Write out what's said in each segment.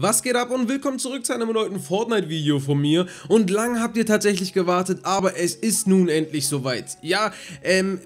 Was geht ab und willkommen zurück zu einem neuen Fortnite-Video von mir. Und lang habt ihr tatsächlich gewartet, aber es ist nun endlich soweit. Ja,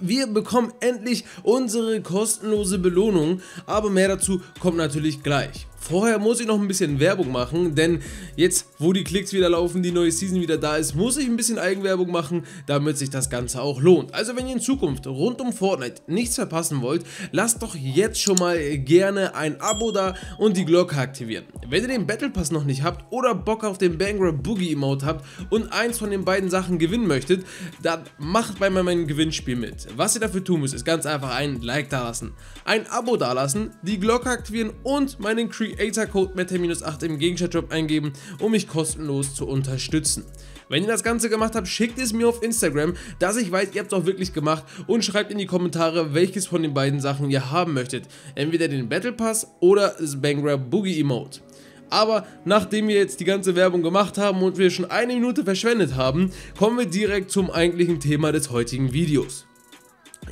wir bekommen endlich unsere kostenlose Belohnung, aber mehr dazu kommt natürlich gleich. Vorher muss ich noch ein bisschen Werbung machen, denn jetzt, wo die Klicks wieder laufen, die neue Season wieder da ist, muss ich ein bisschen Eigenwerbung machen, damit sich das Ganze auch lohnt. Also wenn ihr in Zukunft rund um Fortnite nichts verpassen wollt, lasst doch jetzt schon mal gerne ein Abo da und die Glocke aktivieren. Wenn ihr den Battle Pass noch nicht habt oder Bock auf den Bangra Boogie Emote habt und eins von den beiden Sachen gewinnen möchtet, dann macht bei meinem Gewinnspiel mit. Was ihr dafür tun müsst, ist ganz einfach ein Like dalassen, ein Abo dalassen, die Glocke aktivieren und meinen Creator-Code Mete-8 im Gegenstandshop eingeben, um mich kostenlos zu unterstützen. Wenn ihr das Ganze gemacht habt, schickt es mir auf Instagram, dass ich weiß, ihr habt es auch wirklich gemacht, und schreibt in die Kommentare, welches von den beiden Sachen ihr haben möchtet. Entweder den Battle Pass oder das Bangra Boogie Emote. Aber nachdem wir jetzt die ganze Werbung gemacht haben und wir schon eine Minute verschwendet haben, kommen wir direkt zum eigentlichen Thema des heutigen Videos.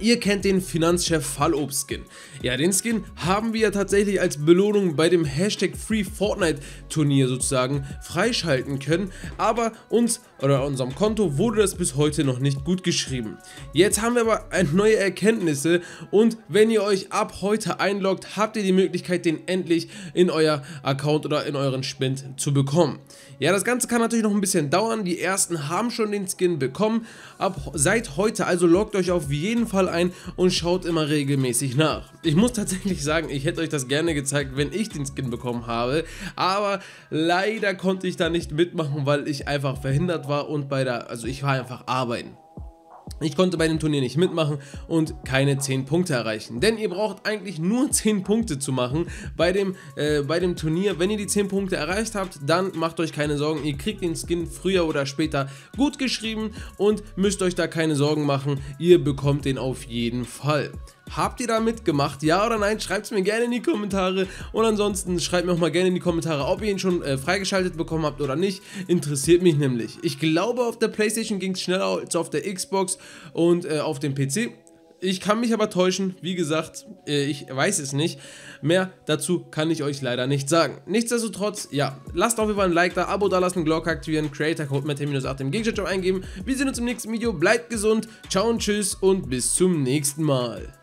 Ihr kennt den Finanzchef Fallobst Skin. Ja, den Skin haben wir ja tatsächlich als Belohnung bei dem Hashtag Free Fortnite Turnier sozusagen freischalten können, aber unserem Konto wurde das bis heute noch nicht gut geschrieben. Jetzt haben wir aber neue Erkenntnisse, und wenn ihr euch ab heute einloggt, habt ihr die Möglichkeit, den endlich in euer Account oder in euren Spend zu bekommen. Ja, das Ganze kann natürlich noch ein bisschen dauern. Die ersten haben schon den Skin bekommen. Seit heute, also loggt euch auf jeden Fall ein und schaut immer regelmäßig nach. Ich muss tatsächlich sagen, ich hätte euch das gerne gezeigt, wenn ich den Skin bekommen habe, aber leider konnte ich da nicht mitmachen, weil ich einfach verhindert war und ich war einfach arbeiten. Ich konnte bei dem Turnier nicht mitmachen und keine 10 Punkte erreichen, denn ihr braucht eigentlich nur 10 Punkte zu machen bei dem Turnier. Wenn ihr die 10 Punkte erreicht habt, dann macht euch keine Sorgen, ihr kriegt den Skin früher oder später gut geschrieben und müsst euch da keine Sorgen machen, ihr bekommt den auf jeden Fall. Habt ihr da mitgemacht? Ja oder nein? Schreibt es mir gerne in die Kommentare. Und ansonsten schreibt mir auch mal gerne in die Kommentare, ob ihr ihn schon freigeschaltet bekommen habt oder nicht. Interessiert mich nämlich. Ich glaube, auf der PlayStation ging es schneller als auf der Xbox und auf dem PC. Ich kann mich aber täuschen, wie gesagt, ich weiß es nicht. Mehr dazu kann ich euch leider nicht sagen. Nichtsdestotrotz, ja, lasst auf jeden Fall ein Like da, Abo da lassen, Glocke aktivieren, Creator-Code Mete-8 im Gegenstandshop eingeben. Wir sehen uns im nächsten Video, bleibt gesund, ciao und tschüss und bis zum nächsten Mal.